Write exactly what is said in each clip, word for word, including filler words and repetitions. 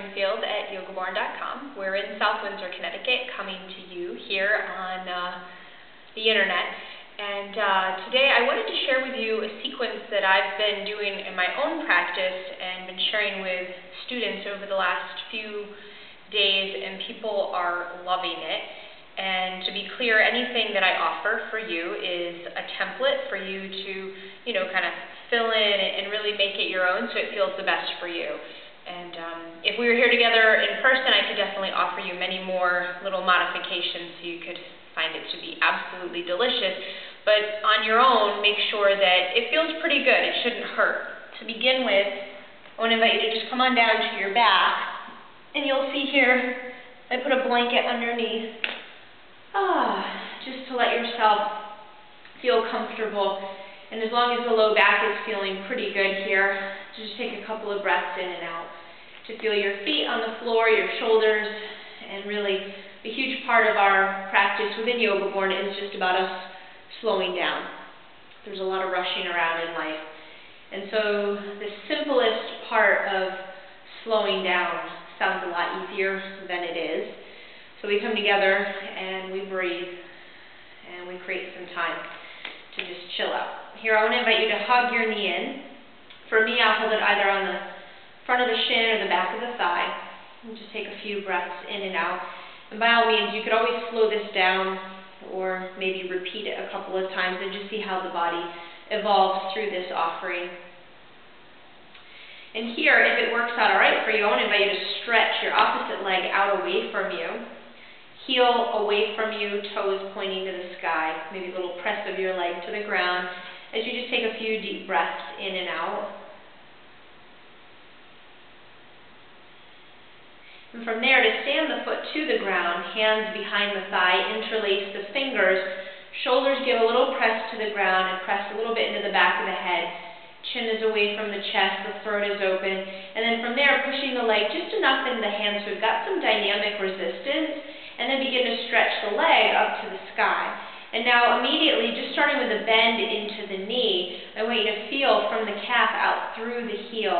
Greenfield at yoga born dot com. We're in South Windsor, Connecticut, coming to you here on uh, the internet. And uh, today I wanted to share with you a sequence that I've been doing in my own practice and been sharing with students over the last few days, and people are loving it. And to be clear, anything that I offer for you is a template for you to, you know, kind of fill in and really make it your own so it feels the best for you. And um, if we were here together in person, I could definitely offer you many more little modifications so you could find it to be absolutely delicious. But on your own, make sure that it feels pretty good. It shouldn't hurt. To begin with, I want to invite you to just come on down to your back. And you'll see here, I put a blanket underneath. Ah, just to let yourself feel comfortable. And as long as the low back is feeling pretty good here, just take a couple of breaths in and out to feel your feet on the floor, your shoulders, and really a huge part of our practice within Yoga Born is just about us slowing down. There's a lot of rushing around in life. And so the simplest part of slowing down sounds a lot easier than it is. So we come together and we breathe and we create some time to just chill out. Here, I want to invite you to hug your knee in. For me, I'll hold it either on the front of the shin or the back of the thigh. And just take a few breaths in and out. And by all means, you could always slow this down or maybe repeat it a couple of times and just see how the body evolves through this offering. And here, if it works out all right for you, I want to invite you to stretch your opposite leg out away from you. Heel away from you, toes pointing to the sky, maybe a little press of your leg to the ground as you just take a few deep breaths in and out. And from there, to stand the foot to the ground, hands behind the thigh, interlace the fingers, shoulders give a little press to the ground and press a little bit into the back of the head. Chin is away from the chest, the throat is open, and then from there, pushing the leg just enough into the hands so we've got some dynamic resistance. And then begin to stretch the leg up to the sky. And now immediately, just starting with a bend into the knee, I want you to feel from the calf out through the heel,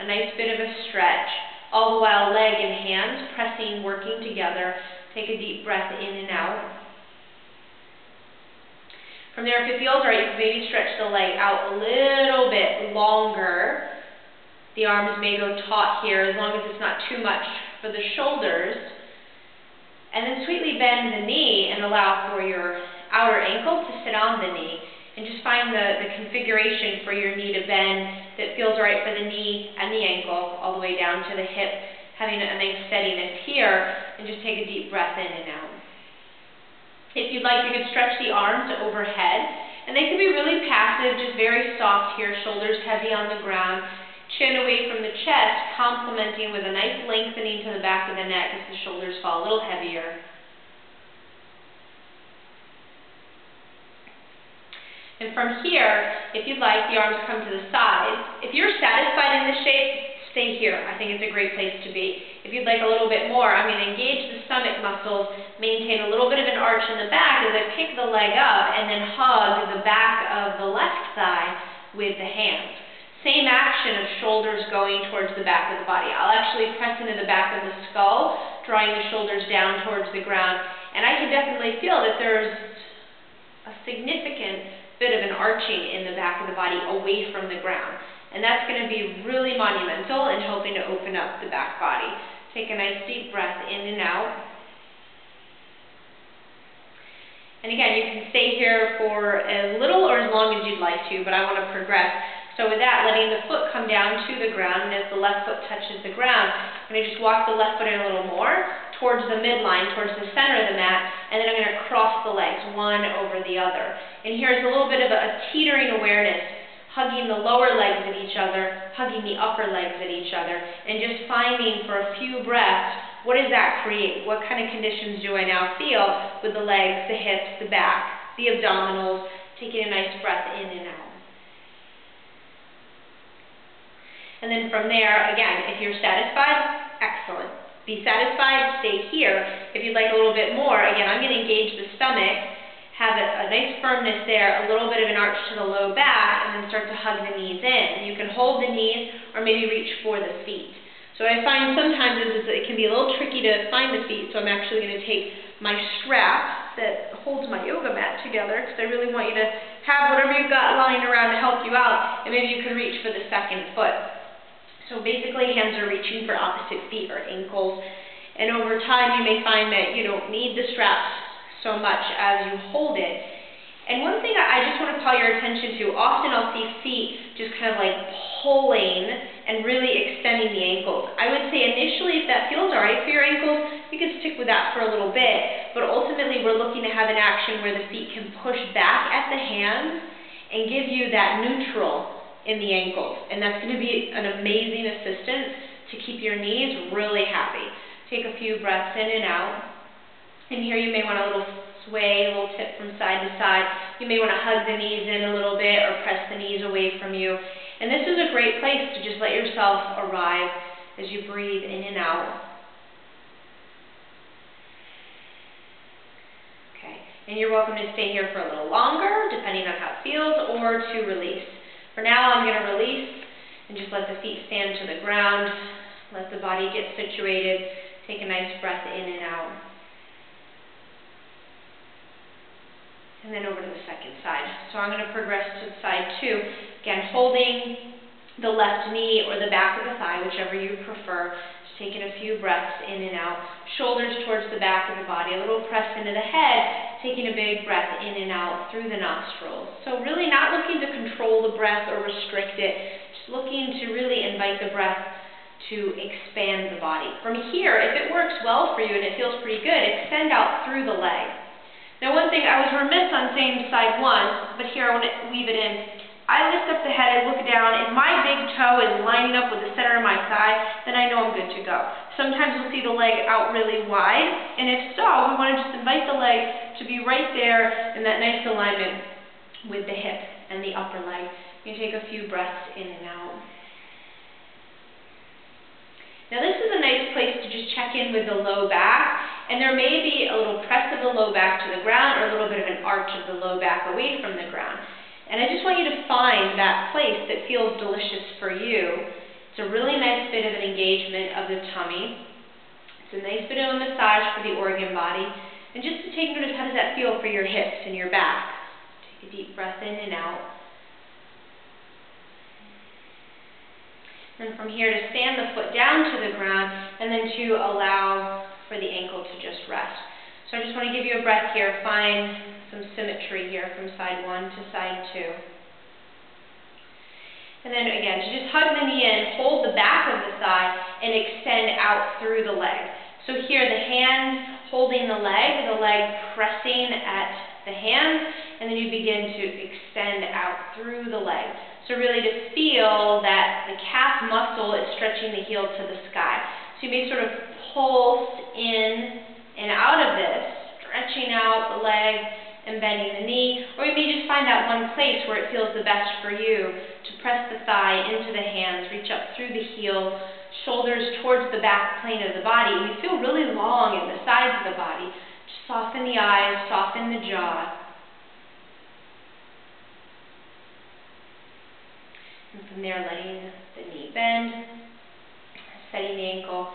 a nice bit of a stretch, all the while leg and hands pressing, working together. Take a deep breath in and out. From there, if it feels right, you can maybe stretch the leg out a little bit longer. The arms may go taut here, as long as it's not too much for the shoulders. And then sweetly bend the knee and allow for your outer ankle to sit on the knee. And just find the, the configuration for your knee to bend that feels right for the knee and the ankle, all the way down to the hip, having a nice steadiness here. And just take a deep breath in and out. If you'd like, you could stretch the arms overhead. And they can be really passive, just very soft here, shoulders heavy on the ground. Chin away from the chest, complementing with a nice lengthening to the back of the neck as the shoulders fall a little heavier. And from here, if you'd like, the arms come to the sides. If you're satisfied in this shape, stay here. I think it's a great place to be. If you'd like a little bit more, I'm going to engage the stomach muscles, maintain a little bit of an arch in the back as I pick the leg up, and then hug the back of the left thigh with the hands. Same action of shoulders going towards the back of the body. I'll actually press into the back of the skull, drawing the shoulders down towards the ground. And I can definitely feel that there's a significant bit of an arching in the back of the body away from the ground. And that's going to be really monumental in helping to open up the back body. Take a nice deep breath in and out. And again, you can stay here for as little or as long as you'd like to, but I want to progress. So with that, letting the foot come down to the ground, and as the left foot touches the ground, I'm going to just walk the left foot in a little more towards the midline, towards the center of the mat, and then I'm going to cross the legs, one over the other. And here's a little bit of a teetering awareness, hugging the lower legs at each other, hugging the upper legs at each other, and just finding for a few breaths, what does that create? What kind of conditions do I now feel with the legs, the hips, the back, the abdominals, taking a nice breath in and out. And then from there, again, if you're satisfied, excellent. Be satisfied, stay here. If you'd like a little bit more, again, I'm going to engage the stomach, have a, a nice firmness there, a little bit of an arch to the low back, and then start to hug the knees in. You can hold the knees or maybe reach for the feet. So I find sometimes is, is it can be a little tricky to find the feet, so I'm actually going to take my strap that holds my yoga mat together, because I really want you to have whatever you've got lying around to help you out, and maybe you can reach for the second foot. So basically hands are reaching for opposite feet or ankles, and over time you may find that you don't need the straps so much as you hold it. And one thing I just want to call your attention to, often I'll see feet just kind of like pulling and really extending the ankles. I would say initially, if that feels all right for your ankles, you can stick with that for a little bit, but ultimately we're looking to have an action where the feet can push back at the hands and give you that neutral in the ankles, and that's going to be an amazing assistance to keep your knees really happy. Take a few breaths in and out, and here you may want a little sway, a little tip from side to side. You may want to hug the knees in a little bit or press the knees away from you. And this is a great place to just let yourself arrive as you breathe in and out. Okay, and you're welcome to stay here for a little longer, depending on how it feels, or to release. For now, I'm going to release and just let the feet stand to the ground, let the body get situated, take a nice breath in and out. And then over to the second side. So I'm going to progress to side two. Again, holding the left knee or the back of the thigh, whichever you prefer. Just taking a few breaths in and out. Shoulders towards the back of the body. A little press into the head. Taking a big breath in and out through the nostrils. So really not looking to control the breath or restrict it. Just looking to really invite the breath to expand the body. From here, if it works well for you and it feels pretty good, extend out through the leg. Now one thing, I was remiss on saying side one, but here I want to weave it in. I lift up the head and look down. If my big toe is lining up with the center of my thigh, then I know I'm good to go. Sometimes you'll see the leg out really wide, and if so, we want to just invite the leg to be right there in that nice alignment with the hip and the upper leg. You take a few breaths in and out. Now this is a nice place to just check in with the low back, and there may be a little press of the low back to the ground or a little bit of an arch of the low back away from the ground. And I just want you to find that place that feels delicious for you. It's a really nice bit of an engagement of the tummy. It's a nice bit of a massage for the organ body. And just to take note of how does that feel for your hips and your back. Take a deep breath in and out. And from here to stand the foot down to the ground and then to allow for the ankle to just rest. So I just want to give you a breath here. Find some symmetry here from side one to side two. And then again, to just hug the knee in, hold the back of the thigh, and extend out through the leg. So here, the hand holding the leg, the leg pressing at the hand, and then you begin to extend out through the leg. So really to feel that the calf muscle is stretching the heel to the sky. So you may sort of pulse in and out of this, stretching out the leg, and bending the knee, or you may just find that one place where it feels the best for you to press the thigh into the hands, reach up through the heel, shoulders towards the back plane of the body. You feel really long in the sides of the body. Just soften the eyes, soften the jaw. And from there, letting the knee bend, setting the ankle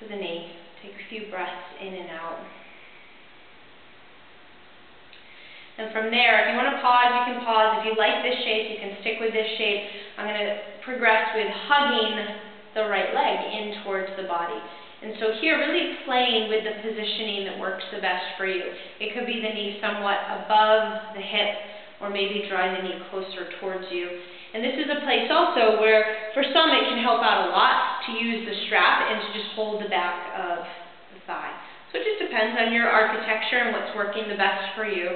to the knee. Take a few breaths in and out. And from there, if you want to pause, you can pause. If you like this shape, you can stick with this shape. I'm going to progress with hugging the right leg in towards the body. And so here, really playing with the positioning that works the best for you. It could be the knee somewhat above the hip, or maybe drawing the knee closer towards you. And this is a place also where, for some, it can help out a lot to use the strap and to just hold the back of the thigh. So it just depends on your architecture and what's working the best for you.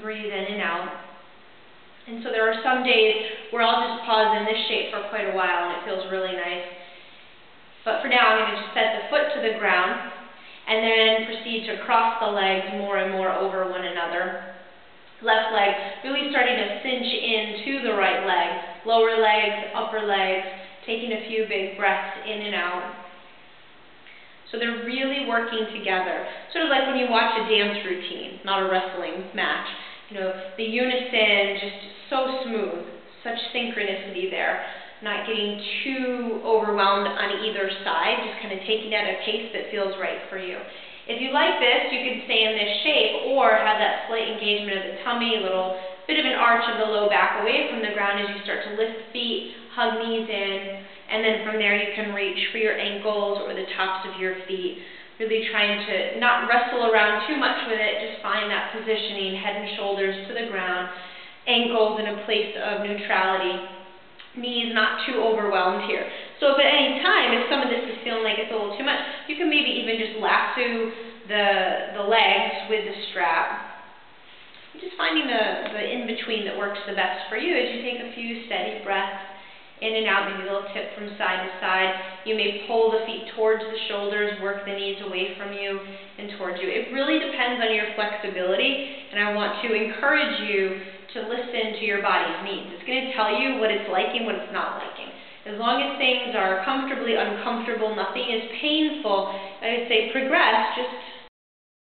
Breathe in and out. And so there are some days where I'll just pause in this shape for quite a while and it feels really nice. But for now, I'm going to just set the foot to the ground and then proceed to cross the legs more and more over one another. Left leg really starting to cinch into the right leg. Lower legs, upper legs, taking a few big breaths in and out. So they're really working together. Sort of like when you watch a dance routine, not a wrestling match. You know, the unison, just so smooth, such synchronicity there. not getting too overwhelmed on either side, just kind of taking at a pace that feels right for you. If you like this, you can stay in this shape or have that slight engagement of the tummy, a little bit of an arch of the low back away from the ground as you start to lift feet, hug knees in, and then from there you can reach for your ankles or the tops of your feet, really trying to not wrestle around too much with it, just find that positioning, head and shoulders to the ground, ankles in a place of neutrality. Knees not too overwhelmed here. So if at any time, if some of this is feeling like it's a little too much, you can maybe even just lasso the, the legs with the strap. Just finding the, the in-between that works the best for you as you take a few steady breaths in and out, maybe a little tip from side to side. You may pull the feet towards the shoulders, work the knees away from you and towards you. It really depends on your flexibility, and I want to encourage you to listen to your body's needs. It's going to tell you what it's liking, what it's not liking. As long as things are comfortably uncomfortable, nothing is painful, I would say progress just